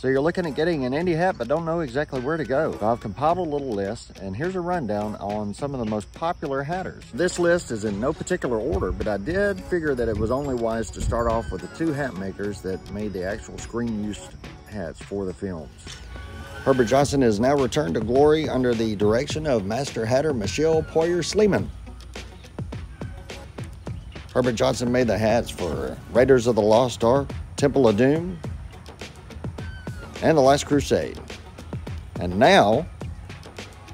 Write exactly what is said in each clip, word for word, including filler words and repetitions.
So you're looking at getting an indie hat, but don't know exactly where to go. So I've compiled a little list, and here's a rundown on some of the most popular hatters. This list is in no particular order, but I did figure that it was only wise to start off with the two hat makers that made the actual screen-used hats for the films. Herbert Johnson is now returned to glory under the direction of master hatter Michelle Poirier-Sleeman. Herbert Johnson made the hats for Raiders of the Lost Ark, Temple of Doom, and The Last Crusade. And now,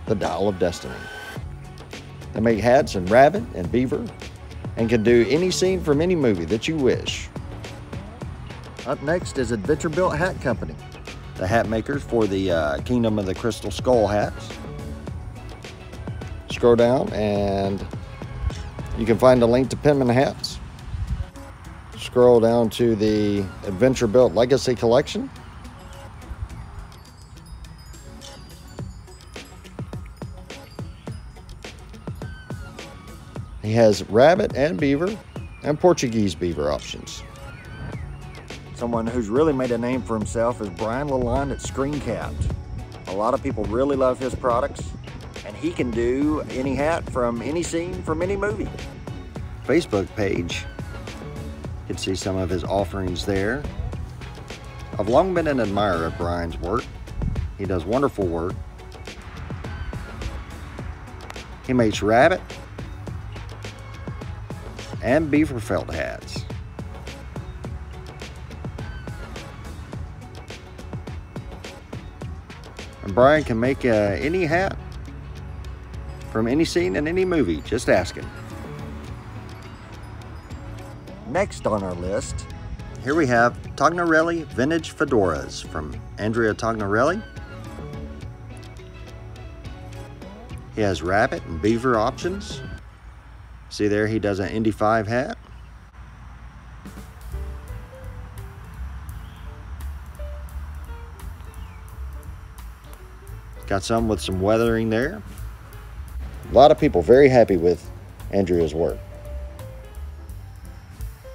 The Dial of Destiny. They make hats in Rabbit and Beaver and can do any scene from any movie that you wish. Up next is Adventurebilt Hat Company, the hat makers for the uh, Kingdom of the Crystal Skull hats. Scroll down and you can find a link to Penman hats. Scroll down to the Adventurebilt Legacy Collection. He has rabbit and beaver and Portuguese beaver options. Someone who's really made a name for himself is Brian Lalonde at Screencapped. A lot of people really love his products, and he can do any hat from any scene from any movie. Facebook page, you can see some of his offerings there. I've long been an admirer of Brian's work. He does wonderful work. He makes rabbit and beaver felt hats. And Brian can make uh, any hat from any scene in any movie. Just ask him. Next on our list, here we have Tognarelli Vintage Fedoras from Andrea Tognarelli. He has rabbit and beaver options. See there, he does an Indy five hat. Got some with some weathering there. A lot of people very happy with Andrea's work.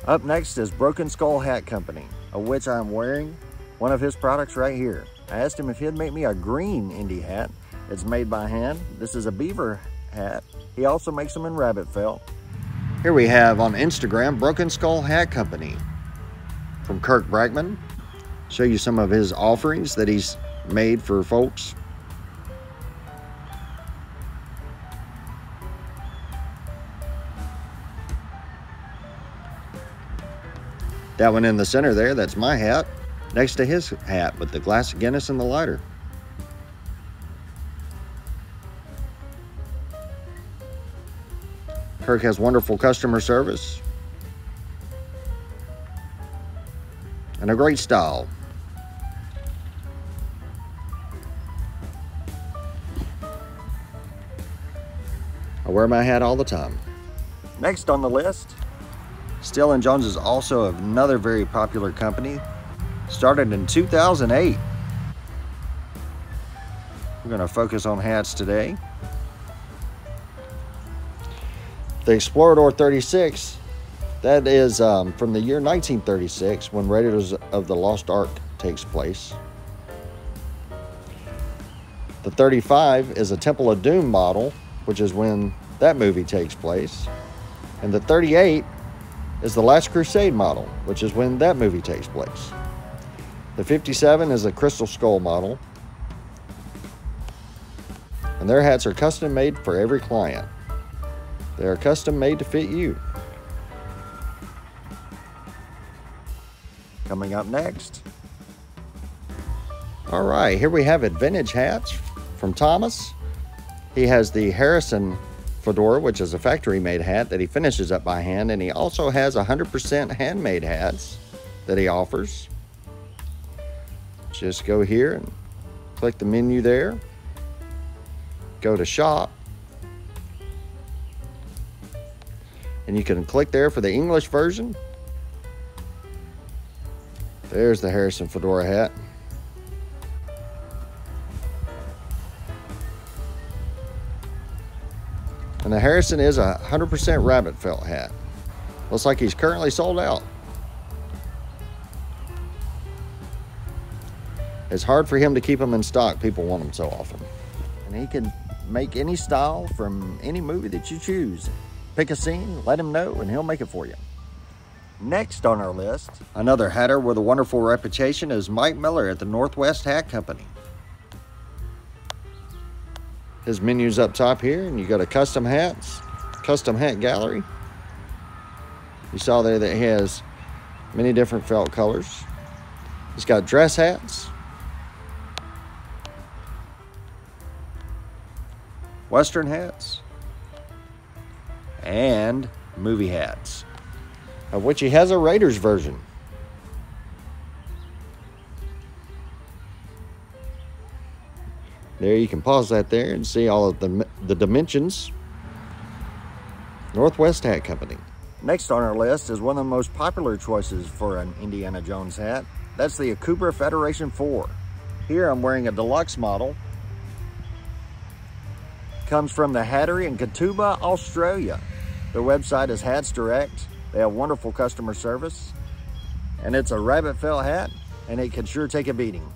Up next is Broken Skull Hat Company, of which I'm wearing one of his products right here. I asked him if he'd make me a green indie hat. It's made by hand. This is a beaver hat. He also makes them in rabbit felt. Here we have on Instagram, Broken Skull Hat Company from Kirk Brackman. Show you some of his offerings that he's made for folks. That one in the center there, that's my hat, next to his hat with the glass of Guinness and the lighter. Kirk has wonderful customer service and a great style. I wear my hat all the time. Next on the list, Still and Jones is also another very popular company. Started in two thousand eight. We're going to focus on hats today. The Explorador thirty-six, that is um, from the year nineteen thirty-six when Raiders of the Lost Ark takes place. The thirty-five is a Temple of Doom model, which is when that movie takes place. And the thirty-eight is the Last Crusade model, which is when that movie takes place. The fifty-seven is a Crystal Skull model, and their hats are custom made for every client. They are custom made to fit you. Coming up next. All right, here we have AdVintage Hats from Thomas. He has the Harrison Fedora, which is a factory-made hat that he finishes up by hand, and he also has one hundred percent handmade hats that he offers. Just go here and click the menu there. Go to shop. And you can click there for the English version. There's the Harrison Fedora hat. And the Harrison is a one hundred percent rabbit felt hat. Looks like he's currently sold out. It's hard for him to keep them in stock. People want them so often. And he can make any style from any movie that you choose. Pick a scene, let him know, and he'll make it for you. Next on our list, another hatter with a wonderful reputation is Mike Miller at the Northwest Hat Company. His menu's up top here, and you got a custom hats, custom hat gallery. You saw there that he has many different felt colors. He's got dress hats, Western hats, and movie hats, of which he has a Raiders version. There, you can pause that there and see all of the, the dimensions. Northwest Hat Company. Next on our list is one of the most popular choices for an Indiana Jones hat. That's the Akubra Federation four. Here I'm wearing a deluxe model. Comes from the Hattery in Katoomba, Australia. Their website is Hats Direct. They have wonderful customer service. And it's a rabbit felt hat, and it can sure take a beating.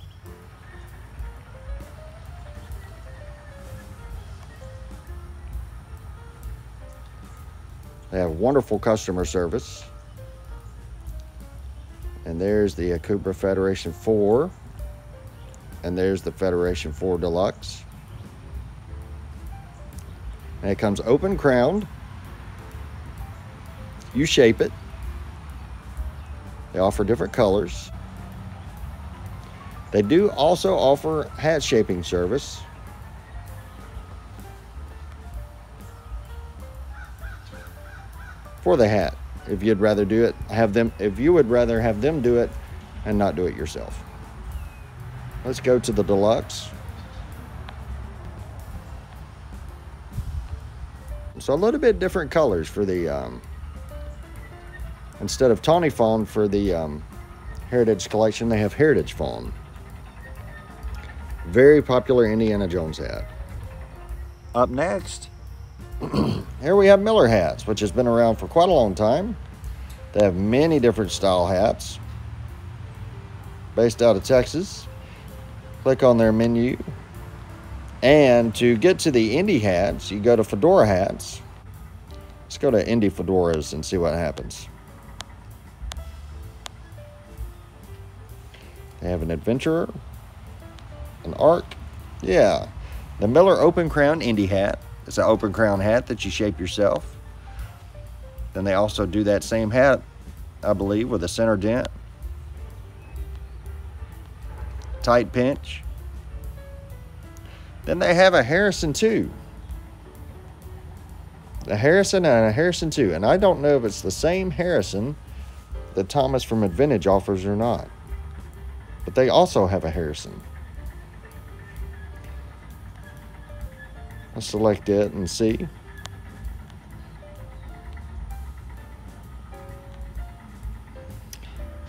They have wonderful customer service. And there's the Akubra Federation four. And there's the Federation four Deluxe. And it comes open crowned. You shape it. They offer different colors. They do also offer hat shaping service. For the hat, if you'd rather do it, have them, if you would rather have them do it and not do it yourself. Let's go to the deluxe. So a little bit different colors for the, um, instead of tawny fawn for the um, Heritage Collection, they have Heritage Fawn. Very popular Indiana Jones hat. Up next, here we have Miller Hats, which has been around for quite a long time. They have many different style hats. Based out of Texas. Click on their menu. And to get to the Indy hats, you go to Fedora Hats. Let's go to Indy Fedoras and see what happens. They have an Adventurer, an Ark. Yeah, the Miller Open Crown Indy Hat. It's an open crown hat that you shape yourself. Then they also do that same hat, I believe, with a center dent, tight pinch. Then they have a Harrison two. A Harrison and a Harrison two. And I don't know if it's the same Harrison that Thomas from AdVintage offers or not. But they also have a Harrison. I'll select it and see.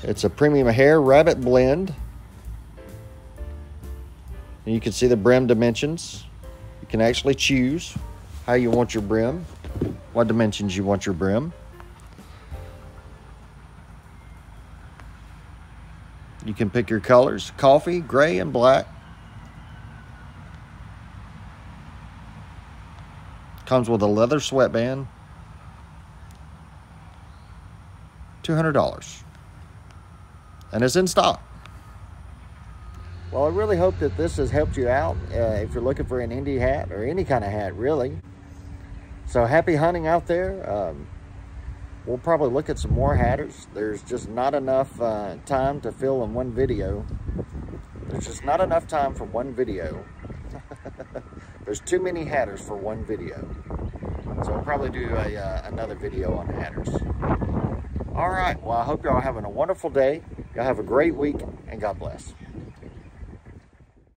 It's a premium hair rabbit blend. And you can see the brim dimensions. You can actually choose how you want your brim, what dimensions you want your brim. You can pick your colors, coffee, gray, and black. Comes with a leather sweatband. two hundred dollars. And it's in stock. Well, I really hope that this has helped you out uh, if you're looking for an indie hat or any kind of hat, really. So happy hunting out there. Um, we'll probably look at some more hatters. There's just not enough uh, time to fill in one video. There's just not enough time for one video. There's too many hatters for one video. So I'll probably do a, uh, another video on hatters. All right. Well, I hope y'all having a wonderful day. Y'all have a great week, and God bless.